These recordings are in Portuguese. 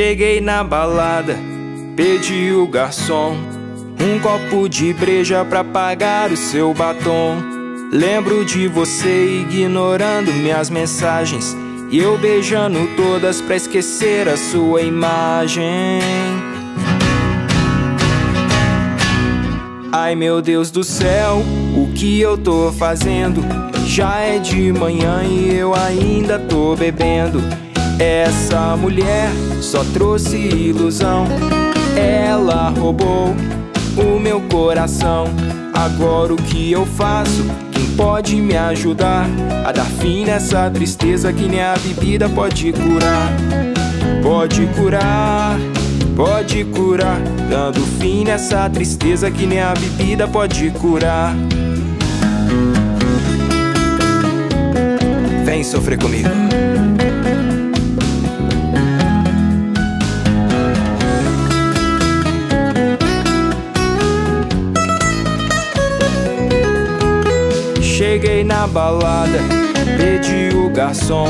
Cheguei na balada, pedi o garçom um copo de breja pra pagar o seu batom. Lembro de você ignorando minhas mensagens e eu beijando todas pra esquecer a sua imagem. Ai meu Deus do céu, o que eu tô fazendo? Já é de manhã e eu ainda tô bebendo. Essa mulher só trouxe ilusão, ela roubou o meu coração. Agora o que eu faço? Quem pode me ajudar a dar fim nessa tristeza que nem a bebida pode curar? Pode curar, pode curar, dando fim nessa tristeza que nem a bebida pode curar. Vem sofrer comigo. Cheguei na balada, pedi o garçom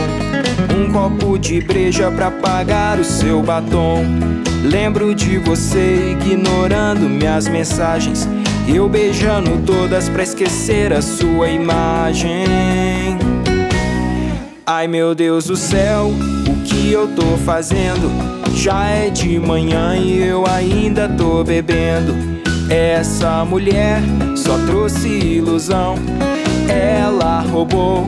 um copo de breja pra pagar o seu batom. Lembro de você ignorando minhas mensagens, eu beijando todas pra esquecer a sua imagem. Ai meu Deus do céu, o que eu tô fazendo? Já é de manhã e eu ainda tô bebendo. Essa mulher só trouxe ilusão, ela roubou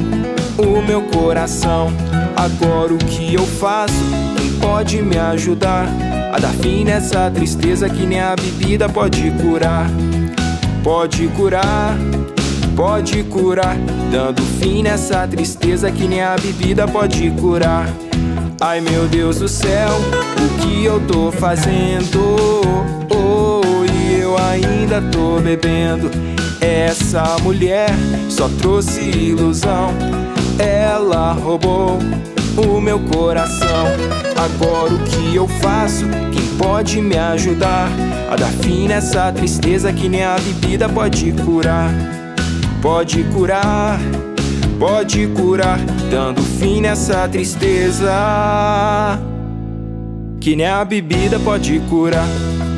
o meu coração. Agora o que eu faço? Quem pode me ajudar a dar fim nessa tristeza que nem a bebida pode curar? Pode curar, pode curar, dando fim nessa tristeza que nem a bebida pode curar. Ai meu Deus do céu, o que eu tô fazendo? E eu ainda tô bebendo. Essa mulher só trouxe ilusão, ela roubou o meu coração. Agora o que eu faço? Quem pode me ajudar a dar fim nessa tristeza que nem a bebida pode curar? Pode curar, pode curar, dando fim nessa tristeza que nem a bebida pode curar.